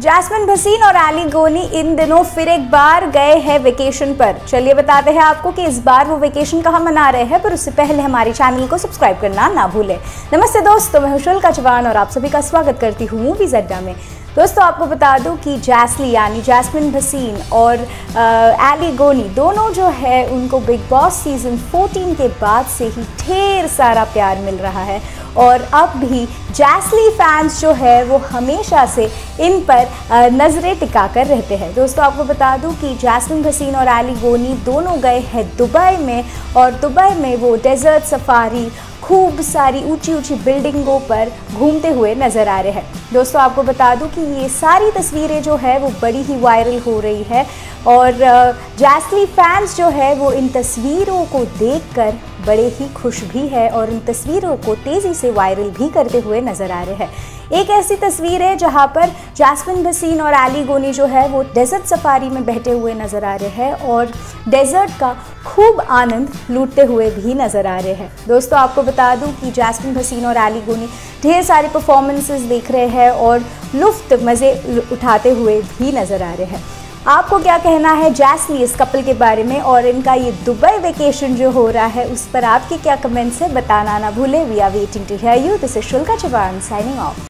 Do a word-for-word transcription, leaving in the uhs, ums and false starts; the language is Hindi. जैस्मिन भसीन और आली गोनी इन दिनों फिर एक बार गए हैं वेकेशन पर। चलिए बताते हैं आपको कि इस बार वो वेकेशन कहाँ मना रहे हैं, पर उससे पहले हमारे चैनल को सब्सक्राइब करना ना भूलें। नमस्ते दोस्तों, मैं शुल्का चौहान और आप सभी का स्वागत करती हूँ मूवीज़ अड्डा में। दोस्तों आपको बता दूं कि जैस्ली यानी जैस्मिन भसीन और आली गोनी दोनों जो है उनको बिग बॉस सीज़न चौदह के बाद से ही ढेर सारा प्यार मिल रहा है और अब भी जैस्ली फैंस जो है वो हमेशा से इन पर नज़रें टिका कर रहते हैं। दोस्तों आपको बता दूं कि जैस्मिन भसीन और आली गोनी दोनों गए हैं दुबई में और दुबई में वो डेजर्ट सफारी खूब सारी ऊंची ऊंची बिल्डिंगों पर घूमते हुए नज़र आ रहे हैं। दोस्तों आपको बता दूं कि ये सारी तस्वीरें जो है वो बड़ी ही वायरल हो रही है और जैस्ली फैंस जो है वो इन तस्वीरों को देखकर बड़े ही खुश भी है और इन तस्वीरों को तेज़ी से वायरल भी करते हुए नज़र आ रहे हैं। एक ऐसी तस्वीर है जहाँ पर जैस्मिन भसीन और आली गोनी जो है वो डेजर्ट सफारी में बैठे हुए नज़र आ रहे हैं और डेजर्ट का खूब आनंद लूटते हुए भी नज़र आ रहे हैं। दोस्तों आपको बता दूं कि जैस्मिन भसीन और आली गोनी ढेर सारे परफॉर्मेंसेस देख रहे हैं और लुफ्त मज़े उठाते हुए भी नज़र आ रहे हैं। आपको क्या कहना है जैस्ली इस कपल के बारे में और इनका ये दुबई वेकेशन जो हो रहा है उस पर आपके क्या कमेंट्स है बताना ना भूलें। We are waiting to hear you. This is शुल्का Chauhan signing of.